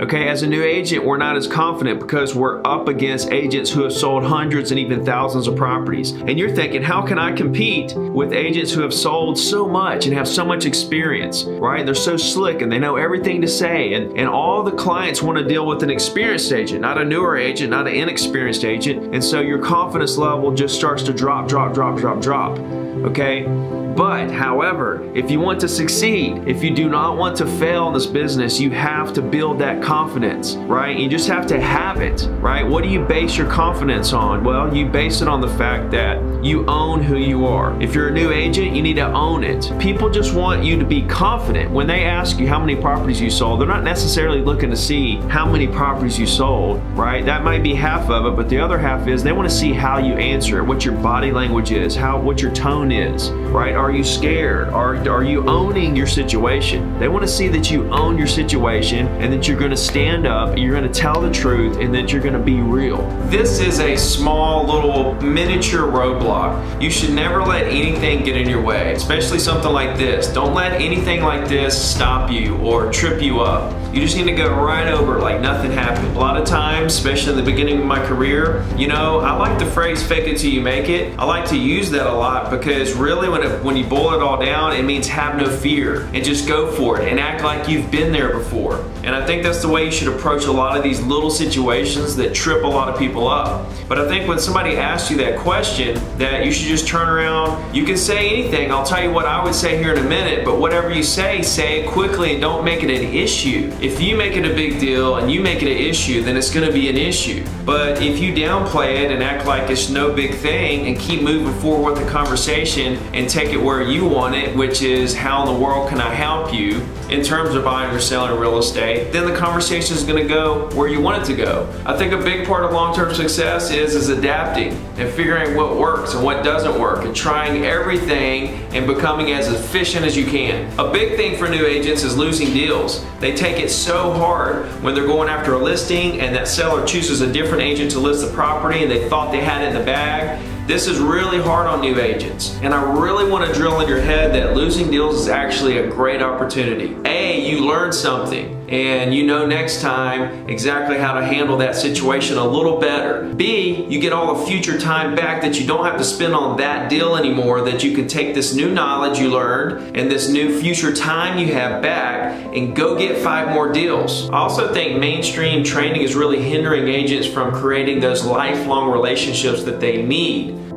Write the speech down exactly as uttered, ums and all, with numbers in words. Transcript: Okay, as a new agent, we're not as confident because we're up against agents who have sold hundreds and even thousands of properties. And you're thinking, how can I compete with agents who have sold so much and have so much experience, right? They're so slick and they know everything to say. And, and all the clients want to deal with an experienced agent, not a newer agent, not an inexperienced agent. And so your confidence level just starts to drop, drop, drop, drop, drop, okay? But, however, if you want to succeed, if you do not want to fail in this business, you have to build that confidence, right? You just have to have it, right? What do you base your confidence on? Well, you base it on the fact that you own who you are. If you're a new agent, you need to own it. People just want you to be confident. When they ask you how many properties you sold, they're not necessarily looking to see how many properties you sold, right? That might be half of it, but the other half is they want to see how you answer, what your body language is, how what your tone is, right? Are Are you scared? Are, are you owning your situation? They want to see that you own your situation and that you're going to stand up, you're going to tell the truth, and that you're going to be real. This is a small little miniature roadblock. You should never let anything get in your way, especially something like this. Don't let anything like this stop you or trip you up. You just need to go right over like nothing happened. A lot of times, especially in the beginning of my career, you know, I like the phrase fake it till you make it. I like to use that a lot because really when it, when you boil it all down, it means have no fear and just go for it and act like you've been there before. And I think that's the way you should approach a lot of these little situations that trip a lot of people up. But I think when somebody asks you that question, that you should just turn around. You can say anything. I'll tell you what I would say here in a minute, but whatever you say, say it quickly and don't make it an issue. If you make it a big deal and you make it an issue, then it's going to be an issue. But if you downplay it and act like it's no big thing and keep moving forward with the conversation and take it where you want it, which is how in the world can I help you in terms of buying or selling real estate, then the conversation is going to go where you want it to go. I think a big part of long-term success is, is adapting and figuring what works and what doesn't work and trying everything and becoming as efficient as you can. A big thing for new agents is losing deals. They take it so hard when they're going after a listing and that seller chooses a different agent to list the property and they thought they had it in the bag. This is really hard on new agents, and I really want to drill in your head that losing deals is actually a great opportunity. A, you learn something, and you know next time exactly how to handle that situation a little better. B, you get all the future time back that you don't have to spend on that deal anymore, that you can take this new knowledge you learned and this new future time you have back and go get five more deals. I also think mainstream training is really hindering agents from creating those lifelong relationships that they need.